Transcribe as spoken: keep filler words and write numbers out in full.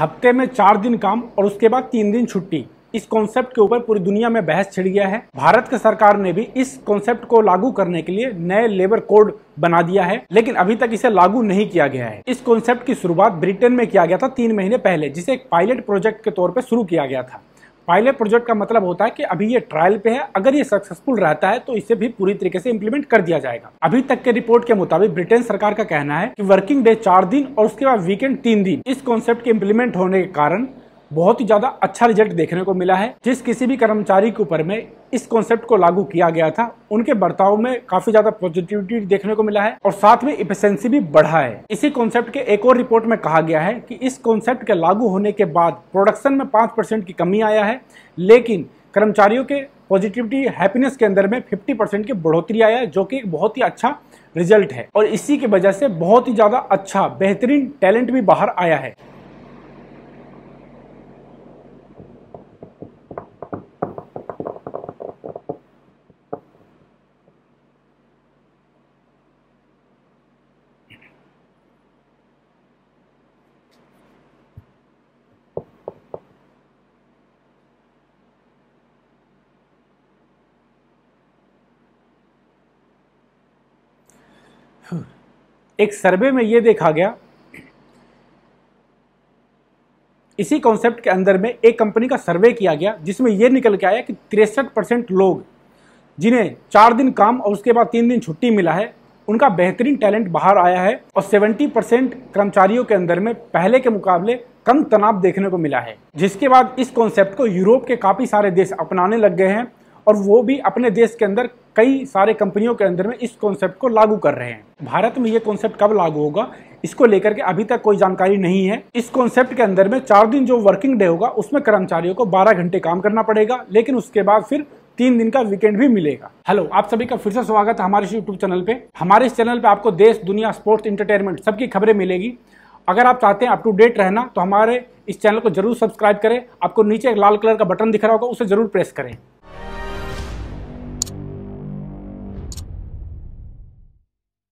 हफ्ते में चार दिन काम और उसके बाद तीन दिन छुट्टी, इस कॉन्सेप्ट के ऊपर पूरी दुनिया में बहस छिड़ गया है। भारत की सरकार ने भी इस कॉन्सेप्ट को लागू करने के लिए नए लेबर कोड बना दिया है, लेकिन अभी तक इसे लागू नहीं किया गया है। इस कॉन्सेप्ट की शुरुआत ब्रिटेन में किया गया था तीन महीने पहले, जिसे एक पायलट प्रोजेक्ट के तौर पर शुरू किया गया था। पायलट प्रोजेक्ट का मतलब होता है कि अभी ये ट्रायल पे है, अगर ये सक्सेसफुल रहता है तो इसे भी पूरी तरीके से इंप्लीमेंट कर दिया जाएगा। अभी तक के रिपोर्ट के मुताबिक ब्रिटेन सरकार का कहना है कि वर्किंग डे चार दिन और उसके बाद वीकेंड तीन दिन, इस कॉन्सेप्ट के इंप्लीमेंट होने के कारण बहुत ही ज्यादा अच्छा रिजल्ट देखने को मिला है। जिस किसी भी कर्मचारी के ऊपर में इस कॉन्सेप्ट को लागू किया गया था, उनके बर्ताव में काफी ज्यादा पॉजिटिविटी देखने को मिला है और साथ में एफिशिएंसी भी बढ़ा है। इसी कॉन्सेप्ट के एक और रिपोर्ट में कहा गया है कि इस कॉन्सेप्ट के लागू होने के बाद प्रोडक्शन में पाँच परसेंट की कमी आया है, लेकिन कर्मचारियों के पॉजिटिविटी हैप्पीनेस के अंदर में फिफ्टी परसेंट की बढ़ोतरी आया है, जो कि एक बहुत ही अच्छा रिजल्ट है। और इसी की वजह से बहुत ही ज्यादा अच्छा बेहतरीन टैलेंट भी बाहर आया है। एक सर्वे में यह देखा गया, इसी कॉन्सेप्ट के अंदर में एक कंपनी का सर्वे किया गया, जिसमें यह निकल के आया कि तिरसठ परसेंट लोग जिन्हें चार दिन काम और उसके बाद तीन दिन छुट्टी मिला है, उनका बेहतरीन टैलेंट बाहर आया है। और सत्तर परसेंट कर्मचारियों के अंदर में पहले के मुकाबले कम तनाव देखने को मिला है। जिसके बाद इस कॉन्सेप्ट को यूरोप के काफी सारे देश अपनाने लग गए हैं और वो भी अपने देश के अंदर कई सारे कंपनियों के अंदर में इस कॉन्सेप्ट को लागू कर रहे हैं। भारत में ये कॉन्सेप्ट कब लागू होगा, इसको लेकर के अभी तक कोई जानकारी नहीं है। इस कॉन्सेप्ट के अंदर में चार दिन जो वर्किंग डे होगा, उसमें कर्मचारियों को बारह घंटे काम करना पड़ेगा, लेकिन उसके बाद फिर तीन दिन का वीकेंड भी मिलेगा। हेलो, आप सभी का फिर से स्वागत है हमारे यूट्यूब चैनल पे। हमारे इस चैनल पे आपको देश, दुनिया, स्पोर्ट्स, इंटरटेनमेंट सबकी खबरें मिलेगी। अगर आप चाहते हैं अप टू डेट रहना तो हमारे इस चैनल को जरूर सब्सक्राइब करें। आपको नीचे एक लाल कलर का बटन दिख रहा होगा, उसे जरूर प्रेस करें।